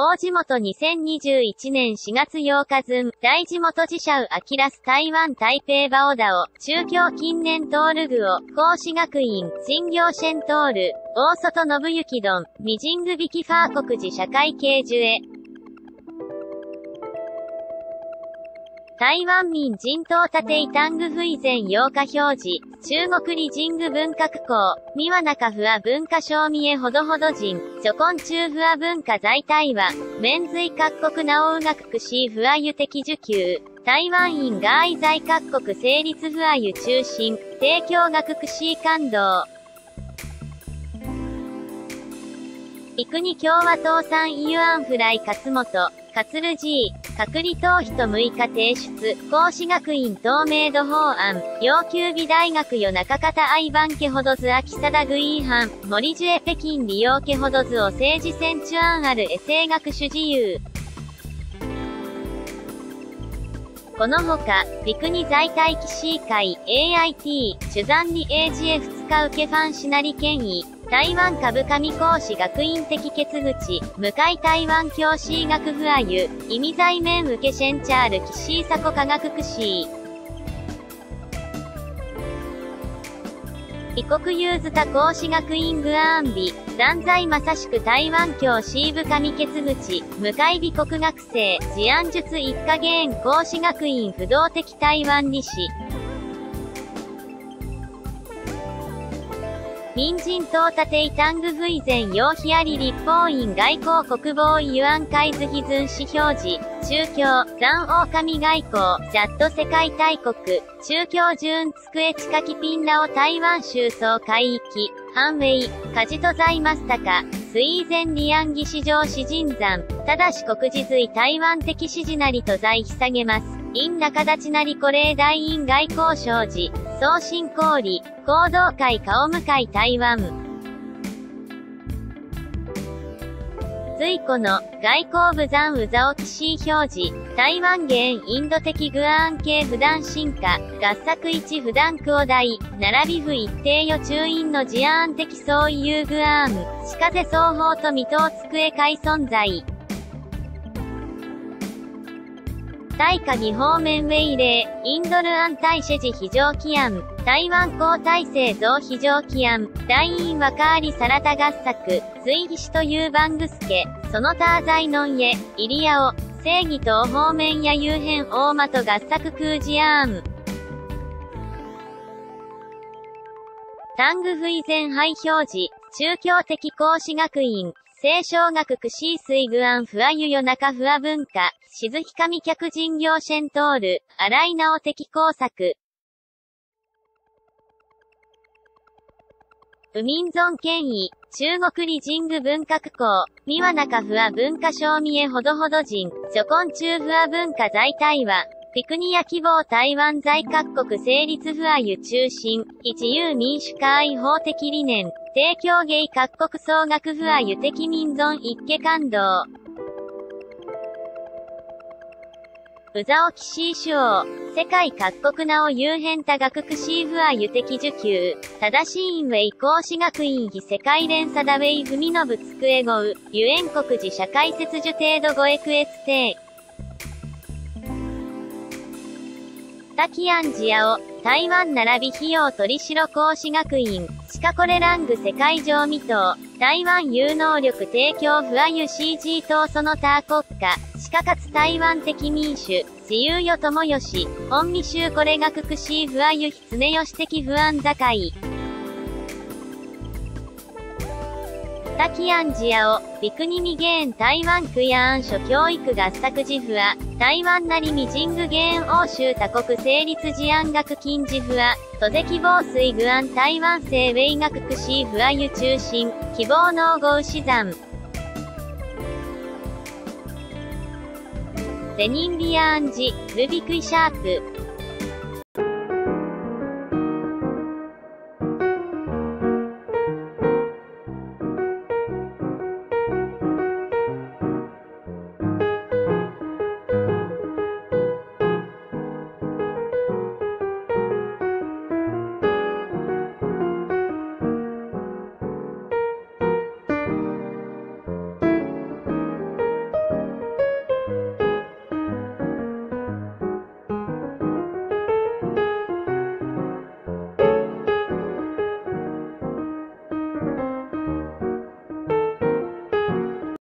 大地元2021年4月8日ズン、大地元自社ウアキラス台湾台北バオダオ、中京近年トールグオ、孔子学院、新業シェントール、大外信之丼、ミジングビキファー国寺社会系樹へ。台湾民人党建ていタングフイゼン8日表示、中国理人具文化区校、ミワナカフア文化賞ミエほどほど人、ジョコン中フア文化在台湾、免随各国ナオウ学クシーフアユ的受給、台湾院外在各国成立フアユ中心、提供学クシー感動。幾に共和党産イユアンフライ勝元、勝る G、隔離逃避と6日提出、孔子学院透明度法案、要求美大学与中方愛番家ほどず秋貞具違反、森樹へ北京利用家ほどずを政治選中案あるエセイ学主自由。このほか、陸に在待機 C 会、AIT、主山理 AGF 使うけファンシナリ権威、台湾株上講師学院的欠口、向かい台湾教師医学不あゆ、意味在面受けシェンチャールキシーサコ科学クシー。異国ユーズタ孔子学院グアンビ、残在まさしく台湾教師部上欠口、向かい美国学生、治安術一家元孔子学院不動的台湾理師。民人党建ていタングフイゼンヨーヒアリ立法院外交国防イユアンカイズヒズンシ表示、中共、残王神外交、ジャット世界大国、中共純机近きピンラオ台湾州総海域、ハンウェイ、カジトザイマスタカ、スイーゼンリアンギ市場市人山、ただし国事随台湾的支持なりと在ひさげます。因中立ちなりこれ大院外交商事、送信交理、行動会顔向かい台湾。随この、外交部残うざおきしー表示、台湾原インド的グアーン系不断進化、合作一不断クオ大、並び不一定予中院の治安的相違有グアーン、しかぜ双方と未踏机会存在。対下技方面ウェイレー、インドルアン対シェジ非常起案、台湾交代製造非常起案、大院若ありサラタ合作、随義士という番具助、その他在のんえ、イリアオ、正義党方面や遊編大間と合作空事案。タングフイ前廃表示、中共的孔子学院。清少学クシー水グアンフアユヨナカフア文化、しずひかみ客人業シェントール、荒井直的工作。ウミンゾン権威、中国理人具文化区校、ミワナカフア文化賞ミエほどほど人、ジョコン中フア文化在台湾。ピクニア希望台湾在各国成立不あゆ中心、一遊民主会法的理念、提供芸各国総額不あゆ的民存一家感動。うざおきしー主王、世界各国なお有変多学くしー不あゆ的受給、正しいんウェイ孔子学院非世界連さだウェイ文信つくえごう、ゆえん国寺社会切受程度ごえくえつてい。タキアンジアオ、台湾並び費用取代孔子学院、シカコレラング世界上未踏、台湾有能力提供不あゆ CG 等その他国家、シカかつ台湾的民主、自由よともよし、本未就これ学くし不あゆひつねよし的不安ざかい。タキアンジアオ、ビクニミゲーン台湾区や安所教育合作事不あ、台湾なりミジングゲーン欧州多国成立事案学禁事不あ、都是希望水具案台湾生ウェイ学クシー不あゆ中心、希望農合資産。ゼニンビアンジ、ルビクイシャープ。